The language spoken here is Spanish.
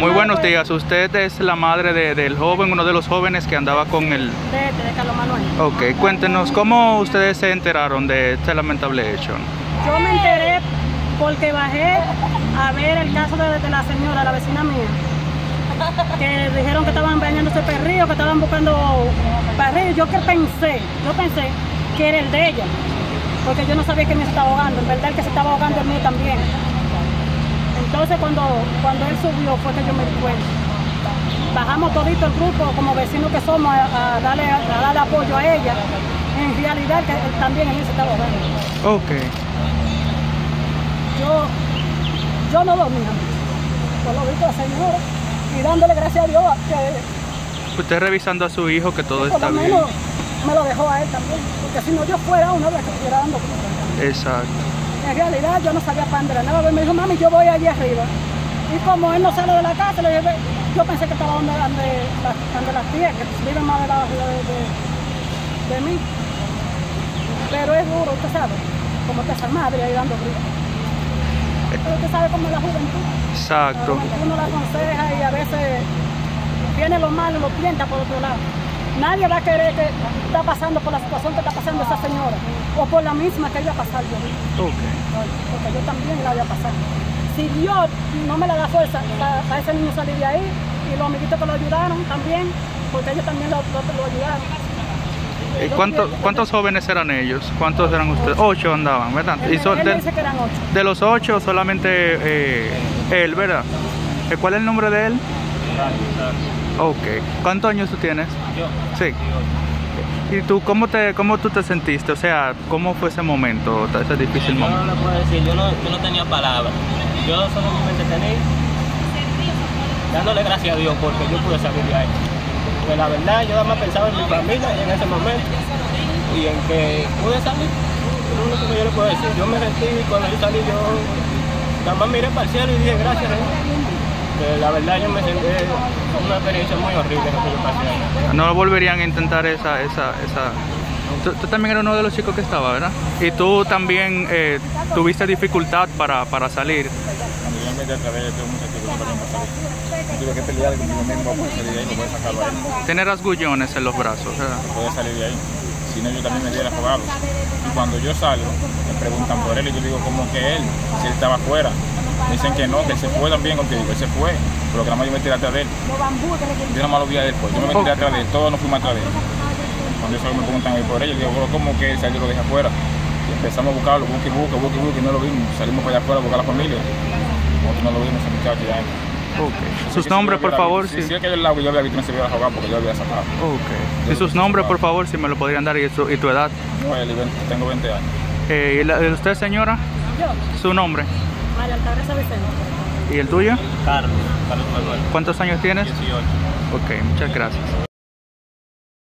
Muy buenos días. Usted es la madre del joven, uno de los jóvenes que andaba con el... de Carlos Manuel. Ok, cuéntenos, ¿cómo ustedes se enteraron de este lamentable hecho? Yo me enteré porque bajé a ver el caso de la señora, la vecina mía, que dijeron que estaban bañándose perrillo, que estaban buscando perrillo. Yo pensé que era el de ella, porque yo no sabía que me estaba ahogando. En verdad, el que se estaba ahogando el mío también. Entonces cuando él subió fue que yo me di cuenta. Bajamos todito el grupo como vecinos que somos a darle apoyo a ella. En realidad que también él se estaba ahogando. Ok. Yo no dormía. Yo lo vi con la señora y dándole gracias a Dios que... Usted revisando a su hijo que todo está bien. Me lo dejó a él también, porque si no yo fuera una vez que estuviera dando cuenta. Exacto. En realidad yo no sabía para dónde andaba. Me dijo, mami, yo voy allí arriba. Y como él no sale de la casa, yo pensé que estaba donde las tías, que viven más debajo de mí. Pero es duro, usted sabe, como que esa madre ahí dando gritos. Pero usted sabe cómo es la juventud. Exacto. Uno la aconseja y a veces viene lo malo y lo tienta por otro lado. Nadie va a querer que está pasando por la situación que está pasando esa señora, o por la misma que iba a pasar yo. Okay. Porque yo también la voy a pasar. Si Dios no me la da fuerza a ese niño salir de ahí, y los amiguitos que lo ayudaron también, porque ellos también lo ayudaron. ¿Y cuántos jóvenes eran ellos? ¿Cuántos eran ustedes? 8 andaban, ¿verdad? Él dice que eran 8. De los 8 solamente él, ¿verdad? ¿Cuál es el nombre de él? Ok. ¿Cuántos años tú tienes? Yo. Sí. ¿Y tú cómo tú te sentiste? O sea, ¿cómo fue ese momento, ese difícil momento? No lo puedo decir, yo no tenía palabras. Yo solamente tenía dándole gracias a Dios porque yo pude salir de ahí. Pues la verdad, yo nada más pensaba en mi familia en ese momento y en que pude salir. No sé cómo yo le puedo decir. Yo me sentí y cuando yo salí, yo nada más miré para el cielo y dije gracias a Dios. La verdad yo me sentí una experiencia muy horrible que yo pasé. No volverían a intentar esa... Tú también eras uno de los chicos que estaba, ¿verdad? Y tú también tuviste dificultad para salir. Realmente a través de muchas dificultades para salir. Tuve que pelear conmigo mismo para salir de ahí, no puedes sacarlo ahí. Tener asgullones en los brazos, ¿verdad? No puedes salir de ahí. Si no, yo también me hubiera jugado. Y cuando yo salgo, me preguntan por él y yo digo, ¿cómo que él? Si él estaba afuera. Dicen que no, que se fue también contigo, que se fue, pero que nada más yo me tiré atrás de él. Yo nada más lo vi a él, pues. Yo me tiré atrás de él, todos nos fuimos atrás de él. Cuando yo me preguntan ahí por él, yo digo, ¿cómo que él salió y lo dejé afuera? Y empezamos a buscarlo, busque, y no lo vimos. Salimos para allá afuera a buscar a la familia. Nosotros no lo vimos, se muchacho ya. Okay. ¿Sus nombres, por favor? Sí, es que del lado yo había visto no se hubiera jugado porque yo había sacado. Ok. ¿Y sus nombres, por favor, si me lo podrían dar y tu edad? Yo tengo 20 años. ¿Y usted, señora? Yo. ¿Su nombre? María Altagracia Vicente. ¿Y el tuyo? Carlos Manuel. ¿Cuántos años tienes? 18. Ok, muchas gracias.